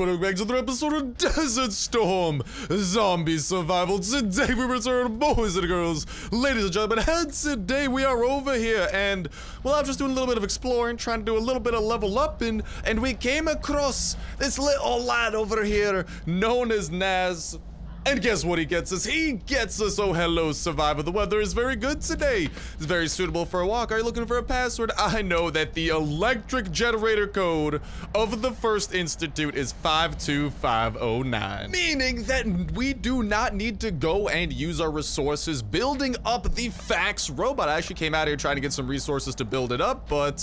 everybody, back to another episode of Desert Storm Zombie Survival. Today we return, boys and girls, ladies and gentlemen, and today we are over here, and, well, I'm just doing a little bit of exploring, trying to do a little bit of level up, and we came across this little lad over here, known as Naz. And guess what he gets us? He gets us, oh hello survivor, the weather is very good today. It's very suitable for a walk. Are you looking for a password? I know that the electric generator code of the first Institute is 52509. Meaning that we do not need to go and use our resources building up the fax robot. I actually came out here trying to get some resources to build it up, but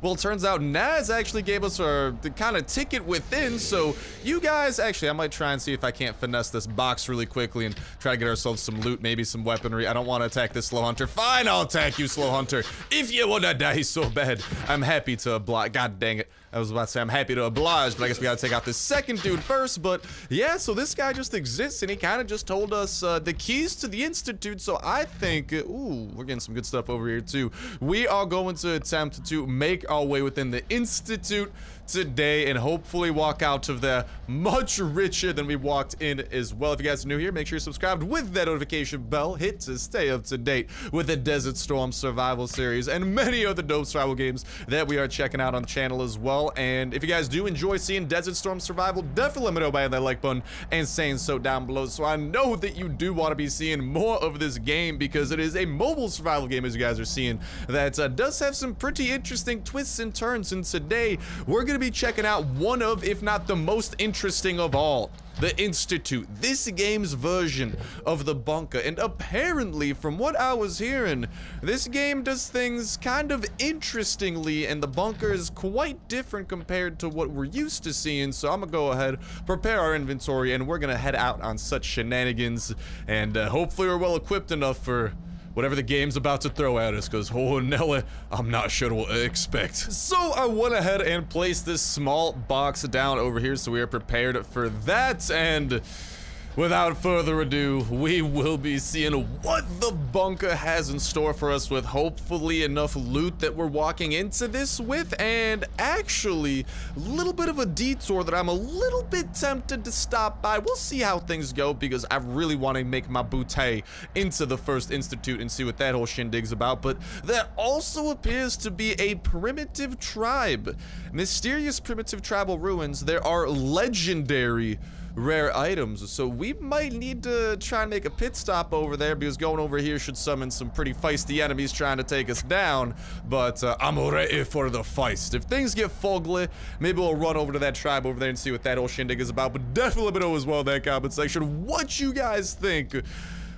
well, it turns out Naz actually gave us the kind of ticket within, so you guys, actually I might try and see if I can't finesse this box really quickly and try to get ourselves some loot, maybe some weaponry. I don't want to attack this slow hunter. Fine, I'll attack you, slow hunter. If you want to die so bad, I'm happy to oblige. God dang it. I was about to say I'm happy to oblige, but I guess we gotta take out this second dude first. But yeah, so this guy just exists, and he kind of just told us the keys to the Institute, so I think, ooh, we're getting some good stuff over here too. We are going to attempt to make our way within the Institute today and hopefully walk out of there much richer than we walked in as well. If you guys are new here, make sure you're subscribed with that notification bell. Hit to stay up to date with the Desert Storm Survival series and many other dope survival games that we are checking out on the channel as well. And if you guys do enjoy seeing Desert Storm Survival, definitely let me know by hitting that like button and saying so down below, so I know that you do want to be seeing more of this game, because it is a mobile survival game, as you guys are seeing, that does have some pretty interesting twists and turns. And today we're gonna be checking out one of, if not the most interesting of all, The Institute, this game's version of the bunker. And apparently, from what I was hearing, this game does things kind of interestingly, and the bunker is quite different compared to what we're used to seeing. So I'm gonna go ahead, prepare our inventory, and we're gonna head out on such shenanigans, and hopefully we're well equipped enough for whatever the game's about to throw at us, because, oh, Nelly, I'm not sure what to expect. So I went ahead and placed this small box down over here, so we are prepared for that, and without further ado, we will be seeing what the bunker has in store for us, with hopefully enough loot that we're walking into this with. And actually, a little bit of a detour that I'm a little bit tempted to stop by. We'll see how things go, because I really want to make my booty into the first Institute and see what that whole shindig's about. But there also appears to be a primitive tribe. Mysterious primitive tribal ruins. There are legendary rare items, so we might need to try and make a pit stop over there, because going over here should summon some pretty feisty enemies trying to take us down. But I'm ready for the feist. If things get fogly, maybe we'll run over to that tribe over there and see what that whole shindig is about. But definitely let me know as well in that comment section what you guys think,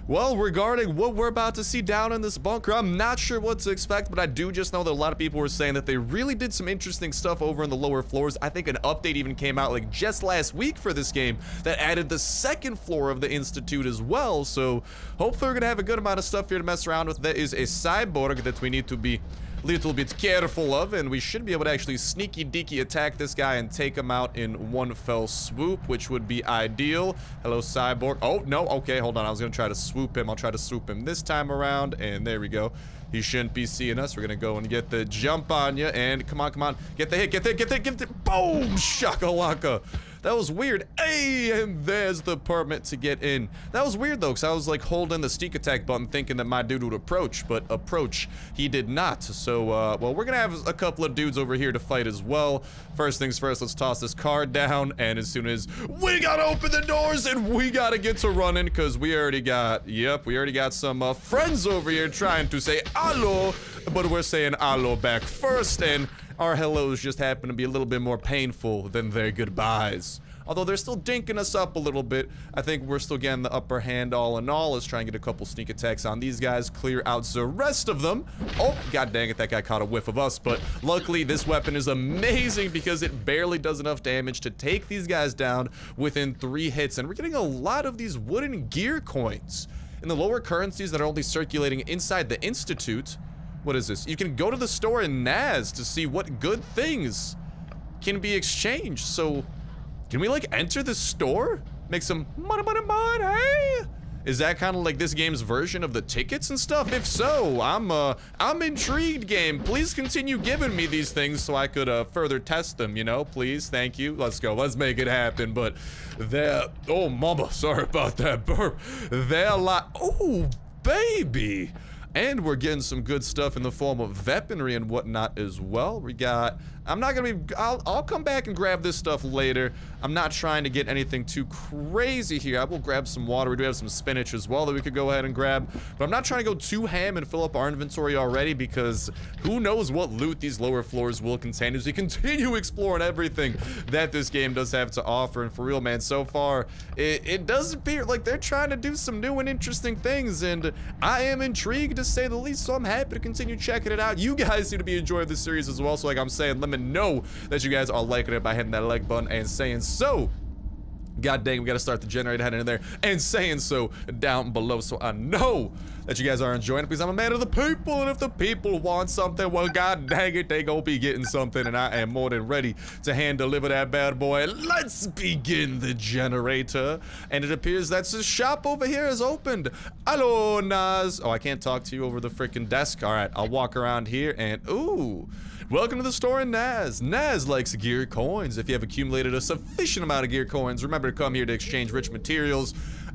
well, regarding what we're about to see down in this bunker. I'm not sure what to expect, but I do just know that a lot of people were saying that they really did some interesting stuff over in the lower floors. I think an update even came out like just last week for this game that added the second floor of the Institute as well. So hopefully we're gonna have a good amount of stuff here to mess around with. There is a cyborg that we need to be a little bit careful of, and we should be able to actually sneaky deaky attack this guy and take him out in one fell swoop, which would be ideal. Hello, cyborg. Oh no, okay, hold on, I was gonna try to swoop him. I'll try to swoop him this time around, and there we go. He shouldn't be seeing us. We're gonna go and get the jump on you, and come on, come on, get the hit, get the hit, get the hit, get the hit. Boom, shakalaka. That was weird. Hey, and there's the permit to get in. That was weird though, because I was like holding the sneak attack button thinking that my dude would approach, but approach he did not. So, well, we're gonna have a couple of dudes over here to fight as well. First things first, let's toss this card down, and as soon as we gotta open the doors, and we gotta get to running, because we already got, yep, we already got some friends over here trying to say hello, but we're saying hello back first, and our hellos just happen to be a little bit more painful than their goodbyes. Although they're still dinking us up a little bit, I think we're still getting the upper hand all in all. Let's try and get a couple sneak attacks on these guys, clear out the rest of them. Oh, god dang it, that guy caught a whiff of us, but luckily this weapon is amazing because it barely does enough damage to take these guys down within 3 hits, and we're getting a lot of these wooden gear coins. And the lower currencies that are only circulating inside the Institute. What is this? You can go to the store in Naz to see what good things can be exchanged. So, can we like enter the store? Make some money, money, money? Is that kind of like this game's version of the tickets and stuff? If so, I'm intrigued, game. Please continue giving me these things so I could further test them, you know? Please, thank you. Let's go. Let's make it happen. But they're... Oh, mama. Sorry about that burp. They're like... Oh, baby. And we're getting some good stuff in the form of weaponry and whatnot as well. We got... I'm not gonna be... I'll come back and grab this stuff later. I'm not trying to get anything too crazy here. I will grab some water. We do have some spinach as well that we could go ahead and grab. But I'm not trying to go too ham and fill up our inventory already because who knows what loot these lower floors will contain as we continue exploring everything that this game does have to offer. And for real, man, so far, it does appear like they're trying to do some new and interesting things. And I am intrigued to say the least, so I'm happy to continue checking it out. You guys seem to be enjoying this series as well, so like I'm saying, let me know that you guys are liking it by hitting that like button and saying so. God dang, we gotta start the generator heading in there and saying so down below, so I know that you guys are enjoying it because I'm a man of the people, and if the people want something, well, god dang it, they gonna be getting something, and I am more than ready to hand deliver that bad boy. Let's begin the generator, and it appears that the shop over here is opened. Hello, Nas. Oh, I can't talk to you over the freaking desk. All right, I'll walk around here and ooh. Welcome to the store in Naz. Naz likes gear coins. If you have accumulated a sufficient amount of gear coins, remember to come here to exchange rich materials.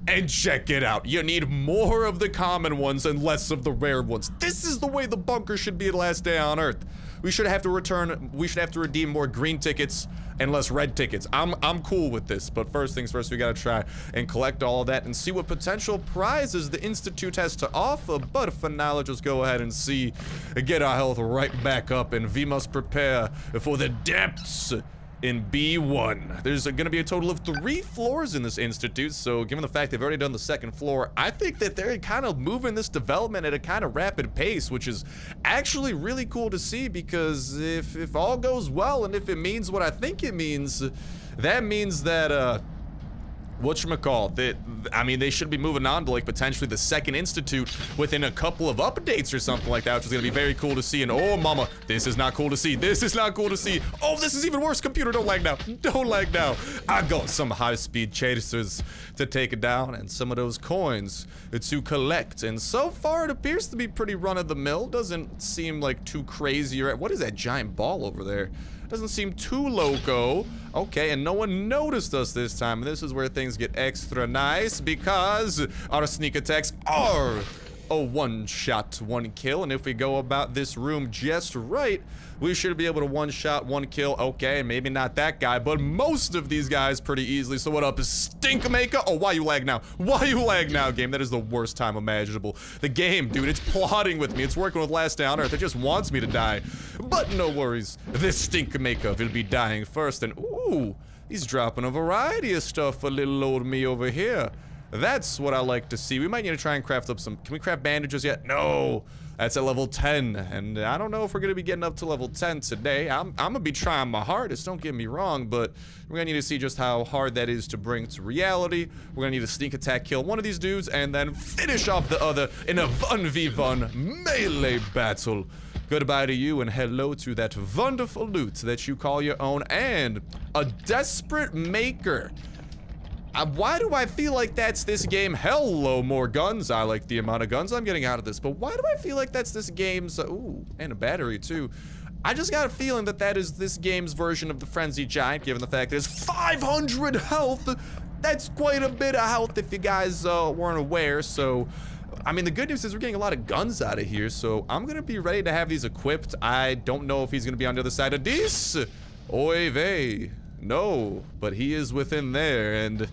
And check it out. You need more of the common ones and less of the rare ones. This is the way the bunker should be at Last Day on Earth. We should have to redeem more green tickets and less red tickets. I'm cool with this, but first things first, we gotta try and collect all of that and see what potential prizes the Institute has to offer. But for now, let's just go ahead and see and get our health right back up, and we must prepare for the depths in B1. There's gonna be a total of 3 floors in this institute, so given the fact they've already done the 2nd floor, I think that they're kind of moving this development at a kind of rapid pace, which is actually really cool to see, because if all goes well, and if it means what I think it means, that means that, whatchamacallit, I mean, they should be moving on to, like, potentially the 2nd institute within a couple of updates or something like that, which is gonna be very cool to see. And oh, mama, this is not cool to see. This is not cool to see. Oh, this is even worse. Computer, don't lag now. Don't lag now. I got some high-speed chasers to take it down and some of those coins to collect. And so far, it appears to be pretty run-of-the-mill. Doesn't seem, like, too crazy. What is that giant ball over there? Doesn't seem too loco. Okay, and no one noticed us this time. This is where things get extra nice because our sneak attacks are a one-shot, one-kill. And if we go about this room just right, we should be able to one-shot, one-kill. Okay, maybe not that guy, but most of these guys pretty easily. So what up, Stinkmaker? Oh, why you lag now? Why you lag now, game? That is the worst time imaginable. The game, dude, it's plotting with me. It's working with Last Day on Earth. It just wants me to die. But no worries, this Stinkmaker will be dying first, and ooh, he's dropping a variety of stuff for little old me over here. That's what I like to see. We might need to try and craft up some... Can we craft bandages yet? No! That's at level 10, and I don't know if we're gonna be getting up to level 10 today. I'm gonna be trying my hardest, don't get me wrong, but we're gonna need to see just how hard that is to bring to reality. We're gonna need to sneak attack, kill one of these dudes, and then finish off the other in a 1v1 melee battle. Goodbye to you and hello to that wonderful loot that you call your own, and a desperate maker. Why do I feel like that's this game? Hello, more guns. I like the amount of guns I'm getting out of this, but why do I feel like that's this game's... Ooh, and a battery, too. I just got a feeling that that is this game's version of the Frenzy Giant, given the fact there's 500 health. That's quite a bit of health if you guys weren't aware, so... I mean, the good news is we're getting a lot of guns out of here, so I'm gonna be ready to have these equipped. I don't know if he's gonna be on the other side of this. Oy vey. No, but he is within there, and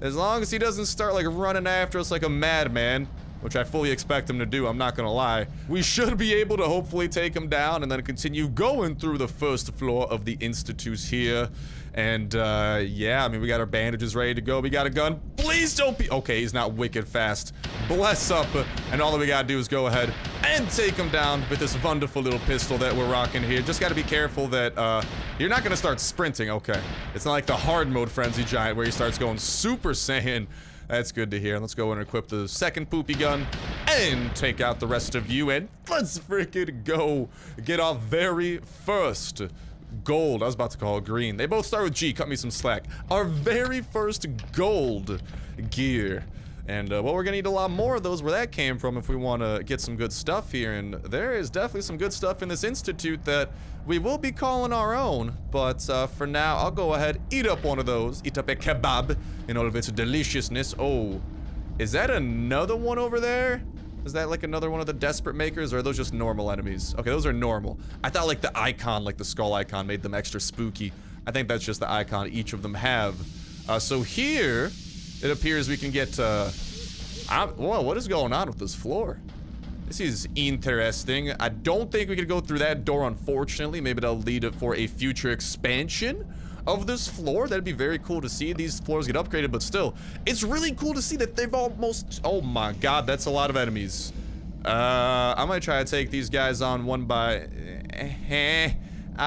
as long as he doesn't start, like, running after us like a madman, which I fully expect him to do, I'm not gonna lie, we should be able to hopefully take him down and then continue going through the 1st floor of the Institute here. And, yeah, I mean, we got our bandages ready to go. We got a gun. Please don't be... Okay, he's not wicked fast. Bless up. And all that we gotta do is go ahead and take him down with this wonderful little pistol that we're rocking here. Just gotta be careful that, you're not gonna start sprinting. Okay. It's not like the hard mode Frenzy Giant where he starts going Super Saiyan. That's good to hear. Let's go and equip the 2nd poopy gun and take out the rest of you. And let's freaking go get our very first... gold. I was about to call it green. They both start with G. Cut me some slack. Our very first gold gear. And, well, we're gonna need a lot more of those where that came from if we want to get some good stuff here. And there is definitely some good stuff in this Institute that we will be calling our own. But, for now, I'll go ahead, eat up one of those. Eat up a kebab in all of its deliciousness. Oh, is that another one over there? Is that, like, another one of the Desperate Makers, or are those just normal enemies? Okay, those are normal. I thought, like, the icon, like the skull icon, made them extra spooky. I think that's just the icon each of them have. So here... it appears we can get, whoa, what is going on with this floor? This is interesting. I don't think we could go through that door, unfortunately. Maybe that'll lead it for a future expansion of this floor. That'd be very cool to see. These floors get upgraded, but still, it's really cool to see that they've almost... oh my god, that's a lot of enemies. I might try to take these guys on one by... I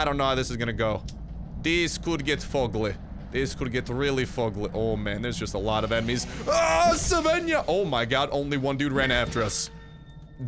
don't know how this is gonna go. This could get foggy. This could get really foggy. Oh man, there's just a lot of enemies. Oh, Savannah! Oh my god, only one dude ran after us.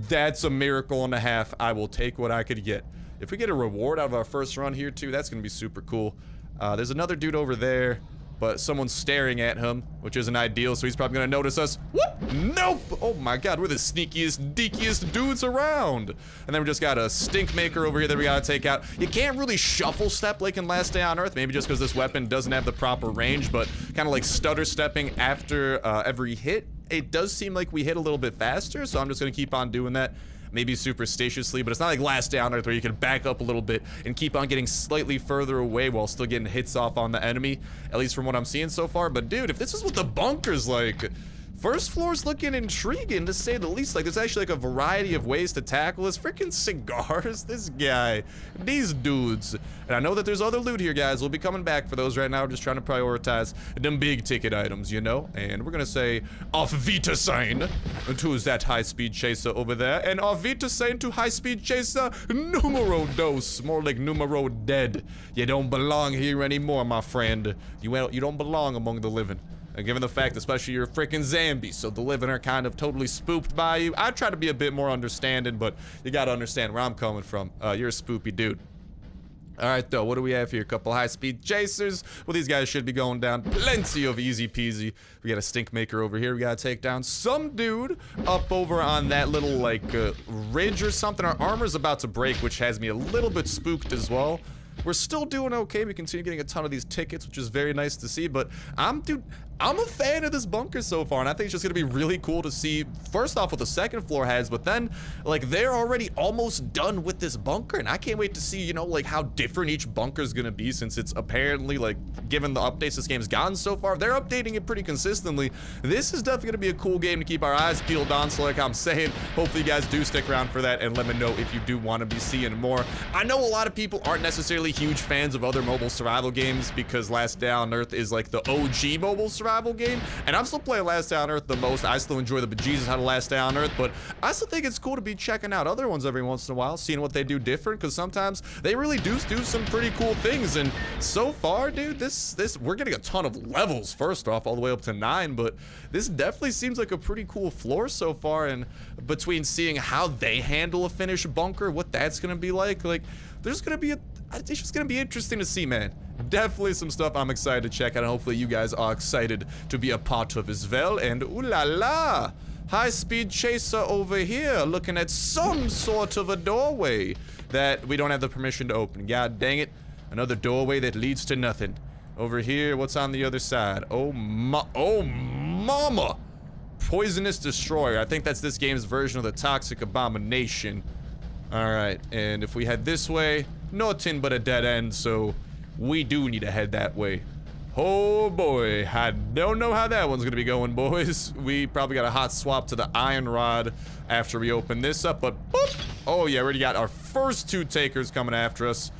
That's a miracle and a half. I will take what I could get. If we get a reward out of our first run here too, that's gonna be super cool. There's another dude over there, but someone's staring at him, which isn't ideal, so he's probably gonna notice us. Whoop! Nope! Oh my god, we're the sneakiest, deakiest dudes around! And then we just got a stink maker over here that we gotta take out. You can't really shuffle step like in Last Day on Earth, maybe just because this weapon doesn't have the proper range, but kind of like stutter stepping after every hit. It does seem like we hit a little bit faster, so I'm just gonna keep on doing that. Maybe superstitiously, but it's not like Last Day on Earth where you can back up a little bit and keep on getting slightly further away while still getting hits off on the enemy, at least from what I'm seeing so far. But dude, if this is what the bunker's like, first floor's looking intriguing to say the least. Like, there's actually like a variety of ways to tackle this. Freaking cigars, this guy, these dudes. And I know that there's other loot here, guys. We'll be coming back for those. Right now, we're just trying to prioritize them big ticket items, you know? And we're gonna say, auf Wiedersehen to that high-speed chaser over there. And auf Wiedersehen to high-speed chaser numero dos. More like numero dead. You don't belong here anymore, my friend. You don't belong among the living. And given the fact, especially you're freaking zombies, so the living are kind of totally spooked by you. I try to be a bit more understanding, but you gotta understand where I'm coming from. You're a spoopy dude. Alright though, what do we have here? A couple high-speed chasers. Well, these guys should be going down plenty of easy-peasy. We got a stink maker over here. We gotta take down some dude up over on that little, like, ridge or something. Our armor's about to break, which has me a little bit spooked as well. We're still doing okay. We continue getting a ton of these tickets, which is very nice to see, but I'm a fan of this bunker so far, and I think it's just gonna be really cool to see, first off, what the second floor has, but then, like, they're already almost done with this bunker, and I can't wait to see, you know, like, how different each bunker's gonna be, since it's apparently, like, given the updates this game's gotten so far, they're updating it pretty consistently. This is definitely gonna be a cool game to keep our eyes peeled on, so like I'm saying, hopefully you guys do stick around for that, and let me know if you do want to be seeing more. I know a lot of people aren't necessarily huge fans of other mobile survival games, because Last Day on Earth is, like, the OG mobile survival game, and I'm still playing Last Day on Earth the most. I still enjoy the bejesus out of Last Day on Earth, but I still think it's cool to be checking out other ones every once in a while, seeing what they do different, because sometimes they really do some pretty cool things. And so far, dude, this we're getting a ton of levels, first off, all the way up to 9, but this definitely seems like a pretty cool floor so far. And between seeing how they handle a finished bunker, what that's gonna be like there's gonna be it's just gonna be interesting to see, man. Definitely some stuff I'm excited to check out, and hopefully you guys are excited to be a part of as well. And ooh la la, high-speed chaser over here looking at some sort of a doorway that we don't have the permission to open. God dang it, another doorway that leads to nothing. Over here, what's on the other side? Oh mama, poisonous destroyer. I think that's this game's version of the toxic abomination. All right, and if we head this way, nothing but a dead end, so we do need to head that way. Oh boy, I don't know how that one's gonna be going, boys. We probably got a hot swap to the iron rod after we open this up, but boop! Oh yeah, we already got our first two takers coming after us.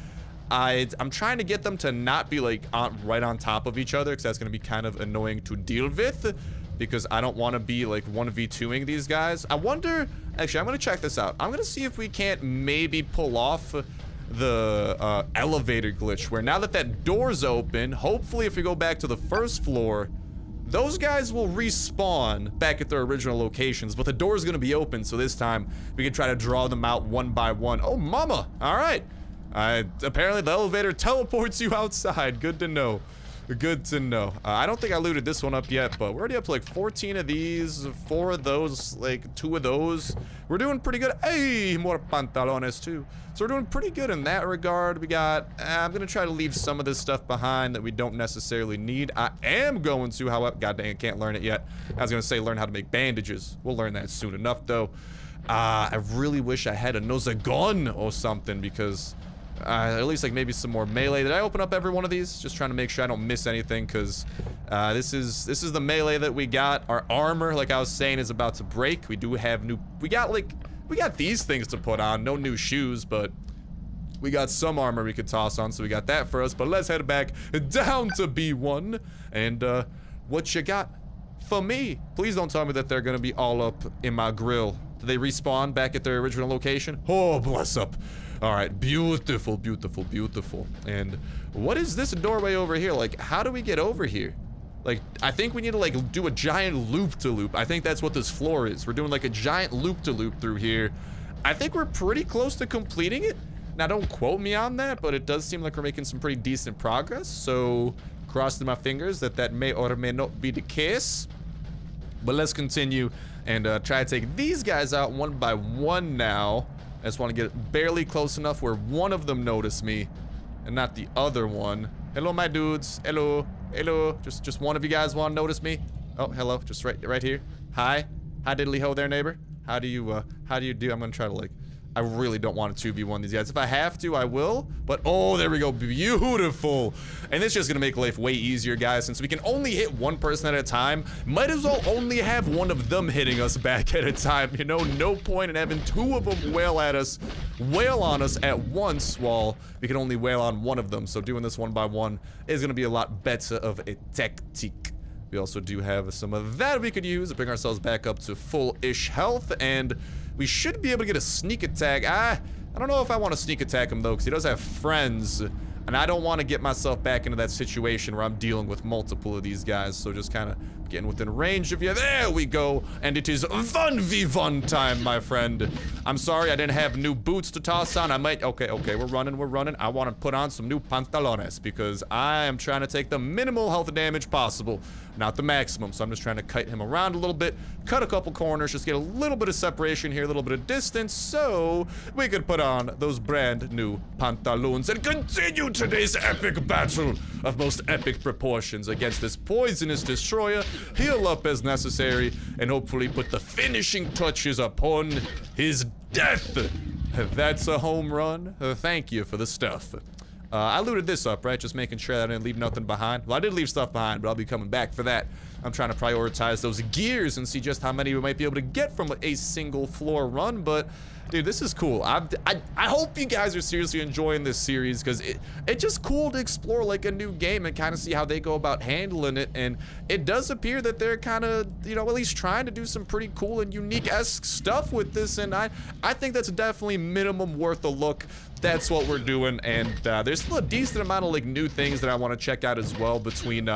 I'm trying to get them to not be like right on top of each other, because that's gonna be kind of annoying to deal with, because I don't want to be like 1v2ing these guys. I wonder, actually, I'm gonna check this out. I'm gonna see if we can't maybe pull off the elevator glitch, where now that that door's open, hopefully if we go back to the first floor, those guys will respawn back at their original locations, but the door's gonna be open, so this time we can try to draw them out one by one. Oh mama, all right, apparently the elevator teleports you outside. Good to know. Good to know. I don't think I looted this one up yet, but we're already up to like 14 of these, 4 of those, like 2 of those. We're doing pretty good. Hey, more pantalones too. So we're doing pretty good in that regard. We got, I'm going to try to leave some of this stuff behind that we don't necessarily need. I am going to, however, god dang, I can't learn it yet. I was going to say learn how to make bandages. We'll learn that soon enough though. I really wish I had another gun or something because... at least like maybe some more melee. Did I open up every one of these? Just trying to make sure I don't miss anything, because this is the melee that we got. Our armor, like I was saying, is about to break. We do have new, we got these things to put on. No new shoes, but we got some armor we could toss on, so we got that for us. But let's head back down to B1 and what you got for me? Please don't tell me that they're gonna be all up in my grill. Do they respawn back at their original location? Oh, bless up. All right, beautiful, beautiful, beautiful. And what is this doorway over here? Like, how do we get over here? Like, I think we need to, like, do a giant loop-to-loop. I think that's what this floor is. We're doing, like, a giant loop-to-loop through here. I think we're pretty close to completing it. Now, don't quote me on that, but it does seem like we're making some pretty decent progress. So, crossing my fingers that that may or may not be the case. But let's continue and try to take these guys out one by one now. I just want to get barely close enough where one of them noticed me and not the other one. Hello, my dudes. Hello. Hello. Just one of you guys want to notice me? Oh, hello. Just right here. Hi. Hi, diddly ho there, neighbor. How do you do? I'm going to try to, like, I really don't want to 2v1 these guys. If I have to, I will. But, oh, there we go. Beautiful. And it's just going to make life way easier, guys. Since we can only hit one person at a time, might as well only have one of them hitting us back at a time. You know, no point in having two of them wail on us at once while we can only wail on one of them. So doing this one by one is going to be a lot better of a tactic. We also do have some of that we could use to bring ourselves back up to full-ish health, and... we should be able to get a sneak attack. I don't know if I want to sneak attack him, though, because he does have friends. And I don't want to get myself back into that situation where I'm dealing with multiple of these guys. So just kind of getting within range of you. There we go. And it is 1v1 time, my friend. I'm sorry I didn't have new boots to toss on. I might... Okay, we're running. I want to put on some new pantalones because I am trying to take the minimal health damage possible, not the maximum. So I'm just trying to kite him around a little bit, cut a couple corners, just get a little bit of separation here, a little bit of distance, so we could put on those brand new pantaloons and continue today's epic battle of most epic proportions against this poisonous destroyer. Heal up as necessary and hopefully put the finishing touches upon his death. That's a home run. Thank you for the stuff. I looted this up, right? Just making sure that I didn't leave nothing behind. Well, I did leave stuff behind, but I'll be coming back for that. I'm trying to prioritize those gears and see just how many we might be able to get from a single floor run, but... dude, this is cool. I hope you guys are seriously enjoying this series because it's just cool to explore like a new game and kind of see how they go about handling it. And it does appear that they're kind of, you know, at least trying to do some pretty cool and unique-esque stuff with this. And I think that's definitely minimum worth a look. That's what we're doing. And there's still a decent amount of like new things that I want to check out as well between...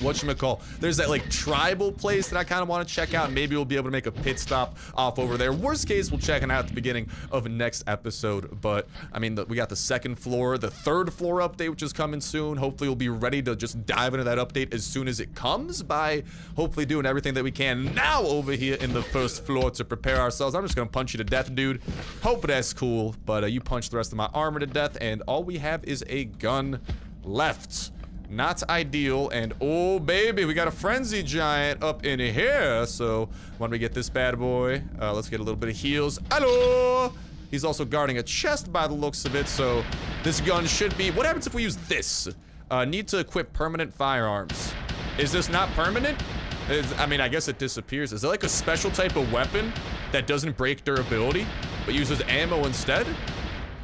whatchamacall, there's that like tribal place that I kind of want to check out. Maybe we'll be able to make a pit stop off over there. Worst case, we'll check it out at the beginning of next episode. But I mean, we got the second floor, the third floor update, which is coming soon. Hopefully we'll be ready to just dive into that update as soon as it comes by hopefully doing everything that we can now over here in the first floor to prepare ourselves. I'm just gonna punch you to death, dude. Hope that's cool. But you punch the rest of my armor to death, and all we have is a gun left. Not ideal. And oh baby, we got a frenzy giant up in here. So when we get this bad boy, let's get a little bit of heals. Hello. He's also guarding a chest by the looks of it. So this gun should be... what happens if we use this? Need to equip permanent firearms. Is this not permanent? I mean, I guess it disappears. Is it like a special type of weapon that doesn't break durability but uses ammo instead?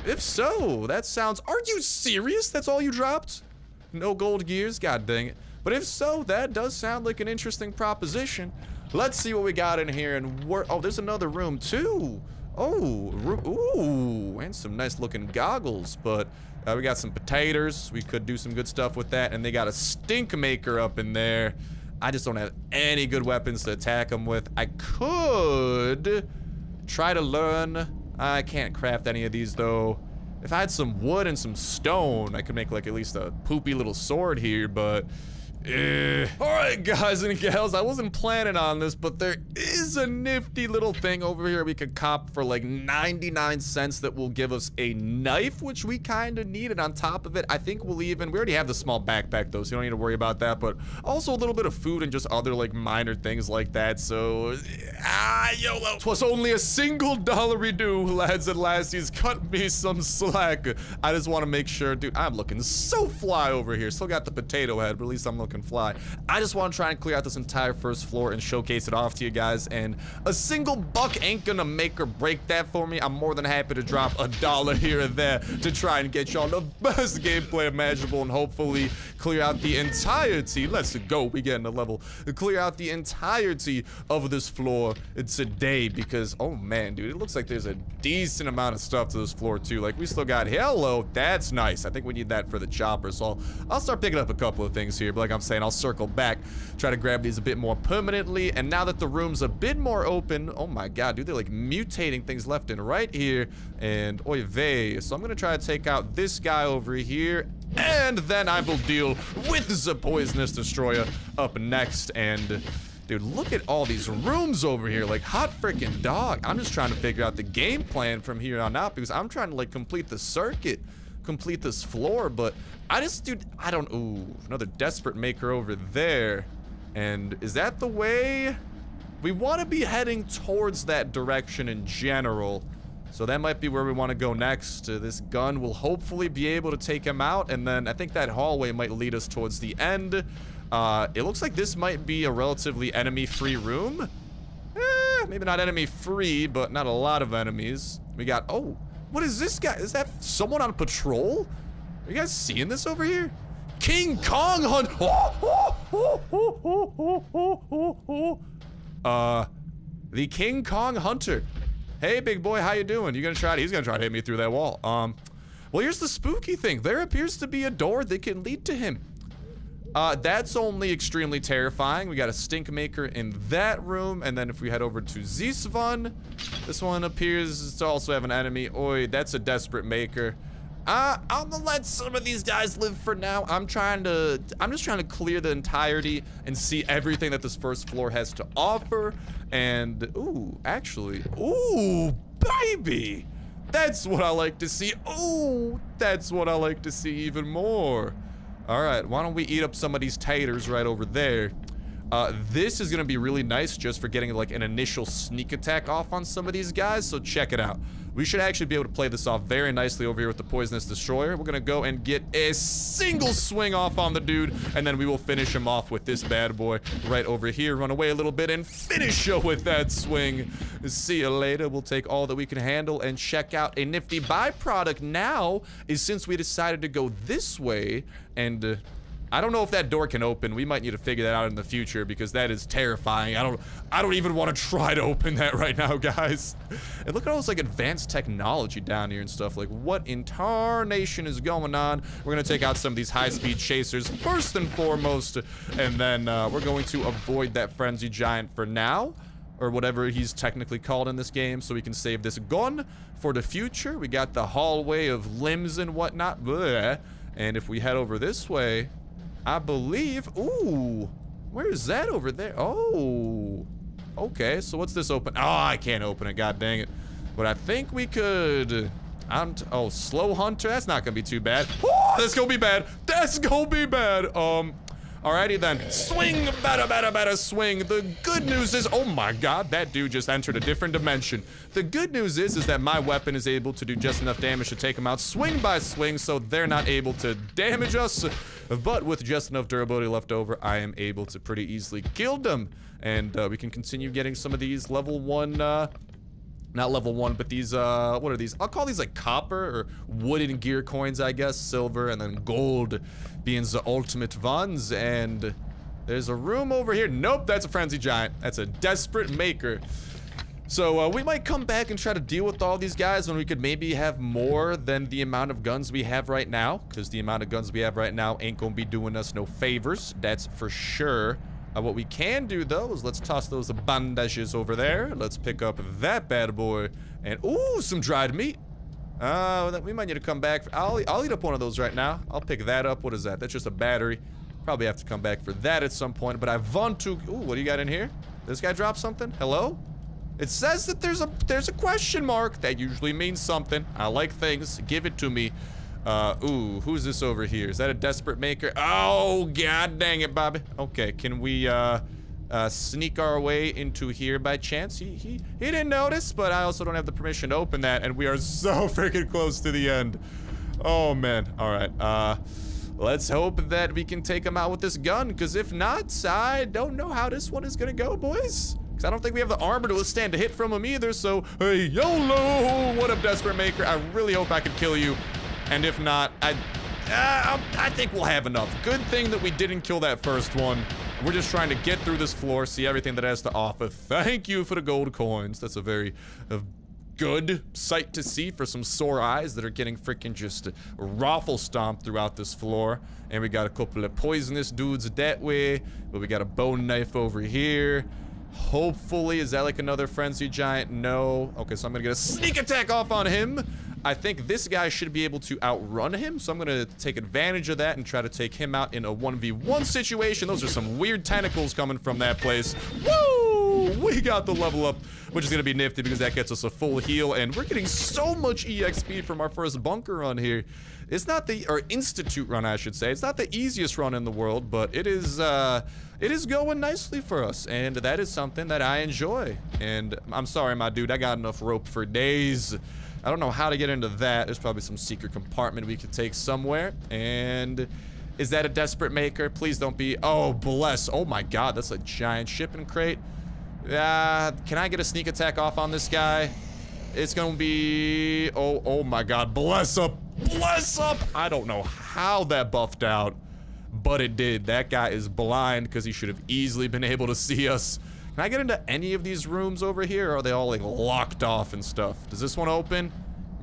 If so, that sounds... are you serious? That's all you dropped? No gold gears, god dang it. But if so, that does sound like an interesting proposition. Let's see what we got in here. And we're... oh, there's another room too. Oh, ooh, and some nice looking goggles. But we got some potatoes. We could do some good stuff with that. And they got a stink maker up in there. I just don't have any good weapons to attack them with. I could try to learn. I can't craft any of these though. If I had some wood and some stone, I could make like at least a poopy little sword here, but... Alright guys and gals, I wasn't planning on this, but there is a nifty little thing over here we could cop for like 99 cents that will give us a knife, which we kind of need, and on top of it, I think we'll even, we already have the small backpack though, so you don't need to worry about that, but also a little bit of food and just other like minor things like that, so, YOLO. 'Twas only a single dollar we do, lads and lassies, cut me some slack. I just want to make sure, dude, I'm looking so fly over here, still got the potato head, but at least I'm looking can fly. I just want to try and clear out this entire first floor and showcase it off to you guys, and a single buck ain't gonna make or break that for me. I'm more than happy to drop a dollar here and there to try and get y'all the best gameplay imaginable and hopefully clear out the entirety. Let's go, we get in the level. Clear out the entirety of this floor today because, oh man, dude, it looks like there's a decent amount of stuff to this floor too. Like, we still got, hello, that's nice. I think we need that for the chopper, so I'll start picking up a couple of things here, but like I'm saying, I'll circle back, try to grab these a bit more permanently, and now that the room's a bit more open, oh my god, dude, they're like mutating things left and right here, and oy vey, so I'm gonna try to take out this guy over here, and then I will deal with the poisonous destroyer up next, and... Dude, look at all these rooms over here, like hot freaking dog. I'm just trying to figure out the game plan from here on out, because I'm trying to like complete the circuit, complete this floor, but I just, dude, I don't, ooh, another desperate maker over there. And is that the way? We want to be heading towards that direction in general. So that might be where we want to go next. This gun will hopefully be able to take him out. And then I think that hallway might lead us towards the end. It looks like this might be a relatively enemy-free room. Maybe not enemy-free, but not a lot of enemies. We got, oh, what is this guy? Is that someone on patrol? Are you guys seeing this over here? King Kong hunt. The King Kong hunter. Hey, big boy, how you doing? You gonna try to? He's gonna try to hit me through that wall. Well, here's the spooky thing. There appears to be a door that can lead to him. That's only extremely terrifying. We got a stink maker in that room, and then if we head over to this one, this one appears to also have an enemy. Oi, that's a desperate maker. I'm gonna let some of these guys live for now. I'm just trying to clear the entirety and see everything that this first floor has to offer. And, ooh, actually, ooh, baby! That's what I like to see. Ooh, that's what I like to see even more. Alright, why don't we eat up some of these taters right over there? This is gonna be really nice just for getting like an initial sneak attack off on some of these guys, so check it out. We should actually be able to play this off very nicely over here with the Poisonous Destroyer. We're gonna go and get a single swing off on the dude, and then we will finish him off with this bad boy right over here. Run away a little bit and finish you with that swing. See you later. We'll take all that we can handle and check out a nifty byproduct now is since we decided to go this way and... I don't know if that door can open. We might need to figure that out in the future because that is terrifying. I don't even want to try to open that right now, guys. And look at all this like advanced technology down here and stuff. Like, what in tarnation is going on? We're gonna take out some of these high-speed chasers first and foremost, and then we're going to avoid that frenzy giant for now, or whatever he's technically called in this game, so we can save this gun for the future. We got the hallway of limbs and whatnot. Bleh. And if we head over this way. I believe, ooh, where is that over there? Oh, okay, so what's this open? Oh, I can't open it, god dang it. But I think we could, oh, slow hunter, that's not gonna be too bad. Oh, that's gonna be bad, that's gonna be bad. Alrighty then, swing, bada, swing. The good news is, oh my god, that dude just entered a different dimension. The good news is that my weapon is able to do just enough damage to take him out swing by swing, so they're not able to damage us. But with just enough durability left over, I am able to pretty easily kill them. And we can continue getting some of these level one, not level one, but these, what are these? I'll call these like copper or wooden gear coins, I guess. Silver and then gold being the ultimate ones. And there's a room over here. Nope, that's a frenzy giant. That's a desperate maker. So we might come back and try to deal with all these guys when we could maybe have more than the amount of guns we have right now. Because the amount of guns we have right now ain't gonna be doing us no favors. That's for sure. What we can do, though, is let's toss those bandages over there. Let's pick up that bad boy. And, ooh, some dried meat. We might need to come back. I'll eat up one of those right now. I'll pick that up. What is that? That's just a battery. Probably have to come back for that at some point, but I want to... Ooh, what do you got in here? This guy dropped something? Hello? It says that there's a question mark. That usually means something. I like things. Give it to me. Ooh, who's this over here? Is that a desperate maker? Oh, god dang it, Bobby. Okay, can we, sneak our way into here by chance? He didn't notice, but I also don't have the permission to open that, and we are so freaking close to the end. Oh, man. Alright, let's hope that we can take him out with this gun, because if not, I don't know how this one is gonna go, boys. I don't think we have the armor to withstand a hit from him either, so hey, YOLO! What up, Desperate Maker? I really hope I can kill you. And if not, I think we'll have enough. Good thing that we didn't kill that first one. We're just trying to get through this floor, see everything that has to offer. Thank you for the gold coins. That's a very good sight to see for some sore eyes that are getting freaking just raffle stomped throughout this floor. And we got a couple of poisonous dudes that way, but we got a bone knife over here. Hopefully, is that like another frenzy giant? No. Okay, so I'm gonna get a sneak attack off on him. I think this guy should be able to outrun him, so I'm gonna take advantage of that and try to take him out in a 1v1 situation. Those are some weird tentacles coming from that place. Woo! We got the level up, which is gonna be nifty because that gets us a full heal, and we're getting so much EXP from our first bunker run here. It's not the, or Institute run, I should say. It's not the easiest run in the world, but it is going nicely for us, and that is something that I enjoy. And I'm sorry, my dude, I got enough rope for days. I don't know how to get into that. There's probably some secret compartment we could take somewhere. And is that a desperate maker? Please don't be. Oh, bless. Oh my god, that's a giant shipping crate. Can I get a sneak attack off on this guy? It's gonna be... Oh my god. Bless up. Bless up. I don't know how that buffed out, but it did. That guy is blind because he should have easily been able to see us. Can I get into any of these rooms over here, or are they all, like, locked off and stuff? Does this one open?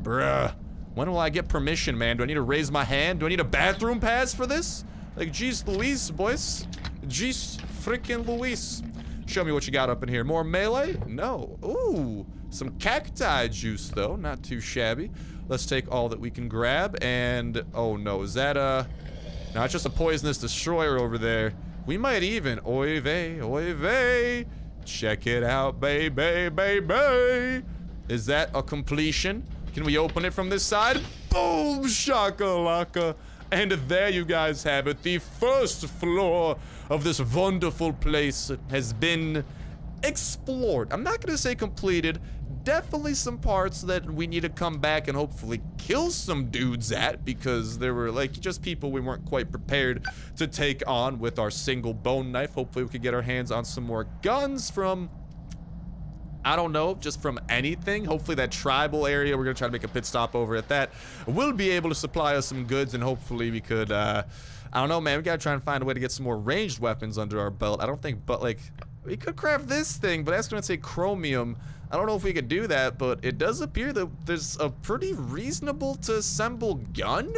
Bruh. When will I get permission, man? Do I need to raise my hand? Do I need a bathroom pass for this? Like, geez Louise, boys. Geez freaking Louise. Show me what you got up in here. More melee? No. Ooh. Some cacti juice, though. Not too shabby. Let's take all that we can grab, and... Oh, no. Is that a... No, it's just a poisonous destroyer over there. We might even... Oy vey, oy vey. Check it out, baby, baby. Is that a completion? Can we open it from this side? Boom, shakalaka. And there you guys have it. The first floor of this wonderful place has been explored. I'm not going to say completed. Definitely some parts that we need to come back and hopefully kill some dudes at, because there were like just people we weren't quite prepared to take on with our single bone knife. Hopefully we could get our hands on some more guns from, I don't know, just from anything. Hopefully that tribal area, we're gonna try to make a pit stop over at that, will be able to supply us some goods, and hopefully we could, I don't know, man, we gotta try and find a way to get some more ranged weapons under our belt. I don't think, but like, we could craft this thing, but that's gonna take chromium. I don't know if we could do that, but it does appear that there's a pretty reasonable to assemble gun.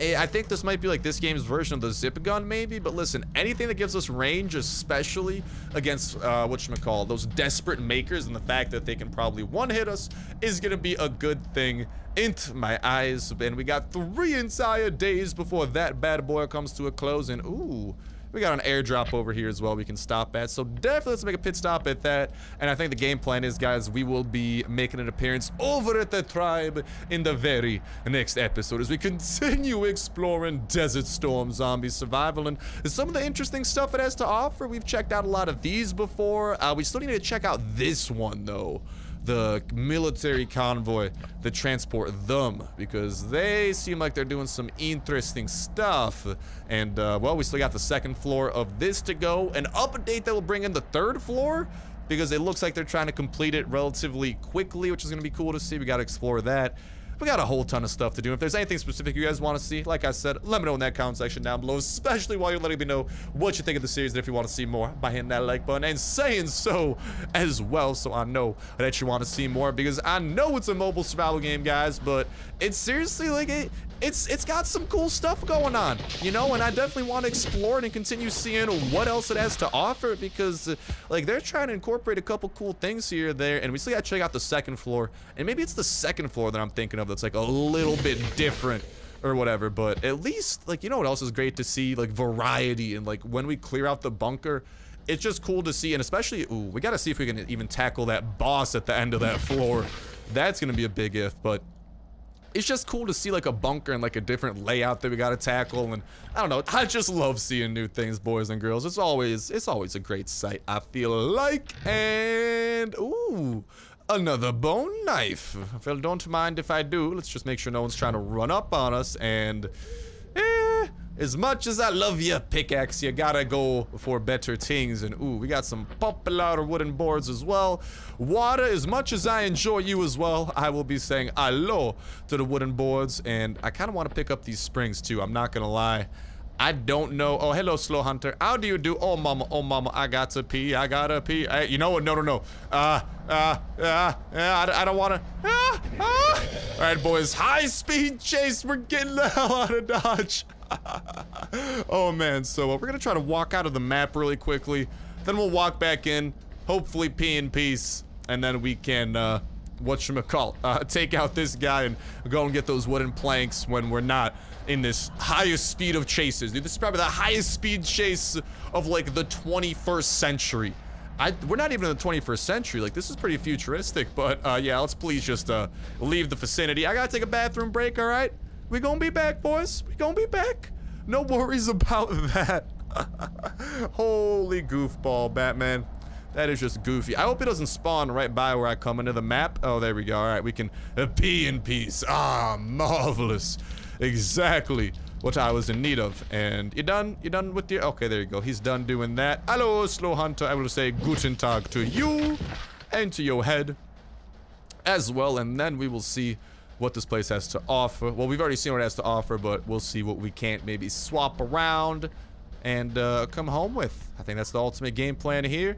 I think this might be like this game's version of the zip gun, maybe, but listen, anything that gives us range, especially against, whatchamacallit, those desperate makers, and the fact that they can probably one-hit us is gonna be a good thing in my eyes. And we got 3 entire days before that bad boy comes to a close, and ooh, we got an airdrop over here as well we can stop at, so definitely let's make a pit stop at that. And I think the game plan is, guys, we will be making an appearance over at the tribe in the very next episode as we continue exploring Desert Storm Zombie Survival and some of the interesting stuff it has to offer. We've checked out a lot of these before. We still need to check out this one, though. The military convoy that transport them, because they seem like they're doing some interesting stuff. And well, we still got the second floor of this to go. An update that will bring in the third floor, because it looks like they're trying to complete it relatively quickly, which is gonna be cool to see. We gotta explore that. We got a whole ton of stuff to do. If there's anything specific you guys want to see, like I said, let me know in that comment section down below, especially while you're letting me know what you think of the series, and if you want to see more, by hitting that like button and saying so as well, so I know that you want to see more, because I know it's a mobile survival game, guys, but it's seriously like, it's got some cool stuff going on, you know, and I definitely want to explore it and continue seeing what else it has to offer, because like they're trying to incorporate a couple cool things here and there, and we still gotta check out the second floor, and maybe it's the second floor that I'm thinking of that's like a little bit different or whatever. But at least, like, you know what else is great to see? Like variety, and like when we clear out the bunker, it's just cool to see. And especially, ooh, we gotta see if we can even tackle that boss at the end of that floor. That's gonna be a big if, but it's just cool to see like a bunker and like a different layout that we gotta tackle. And I don't know, I just love seeing new things, boys and girls. It's always a great sight, I feel like. And ooh, another bone knife. Well, don't mind if I do. Let's just make sure no one's trying to run up on us. And as much as I love you, pickaxe, you gotta go for better things. And ooh, we got some popular wooden boards as well. Wada, as much as I enjoy you as well, I will be saying hello to the wooden boards. And I kind of want to pick up these springs too, I'm not gonna lie. I don't know. Oh, hello, Slow Hunter. How do you do? Oh, mama, I got to pee. I got to pee. Hey, you know what? No. I don't want to. All right, boys. High speed chase. We're getting the hell out of Dodge. Oh, man. So we're going to try to walk out of the map really quickly. Then we'll walk back in, hopefully pee in peace. And then we can, whatchamacallit, take out this guy and go and get those wooden planks when we're not in this highest speed of chases. Dude, this is probably the highest speed chase of like the 21st century. We're not even in the 21st century. Like, this is pretty futuristic, but yeah, let's please just leave the vicinity. I gotta take a bathroom break, all right? We gonna be back, boys. We gonna be back. No worries about that. Holy goofball, Batman. That is just goofy. I hope it doesn't spawn right by where I come into the map. Oh, there we go. All right, we can pee in peace. Ah, marvelous. Exactly what I was in need of. And you done? You done with your... Okay, there you go. He's done doing that. Hello, Slow Hunter. I will say guten Tag to you and to your head as well. And then we will see what this place has to offer. Well, we've already seen what it has to offer, but we'll see what we can't maybe swap around and come home with. I think that's the ultimate game plan here.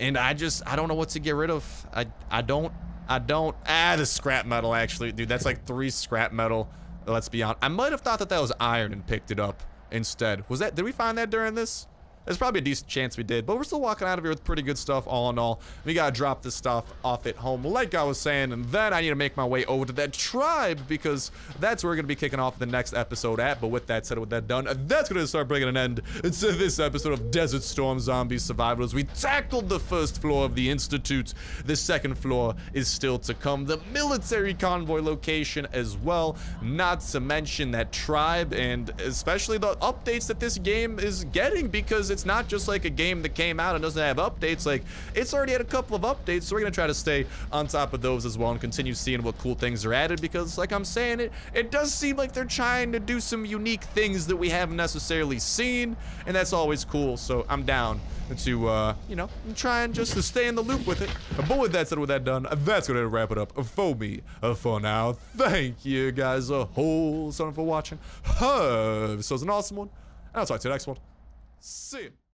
And I don't know what to get rid of. I don't. Ah, the scrap metal, actually. Dude, that's like 3 scrap metal. Let's be honest. I might have thought that that was iron and picked it up instead. Was that? Did we find that during this? There's probably a decent chance we did, but we're still walking out of here with pretty good stuff all in all. We gotta drop this stuff off at home, like I was saying, and then I need to make my way over to that tribe, because that's where we're gonna be kicking off the next episode at. But with that said, with that done, that's gonna start bringing an end to this episode of Desert Storm Zombie Survival. As we tackled the first floor of the Institute, the second floor is still to come, the military convoy location as well, not to mention that tribe, and especially the updates that this game is getting, because it's not just like a game that came out and doesn't have updates. Like, it's already had a couple of updates, so we're gonna try to stay on top of those as well and continue seeing what cool things are added, because like I'm saying, it does seem like they're trying to do some unique things that we haven't necessarily seen, and that's always cool. So I'm down to you know, trying just to stay in the loop with it. But with that said, with that done, that's gonna wrap it up for me for now. Thank you guys a whole ton for watching. This was an awesome one, and I'll talk to you next one. See you.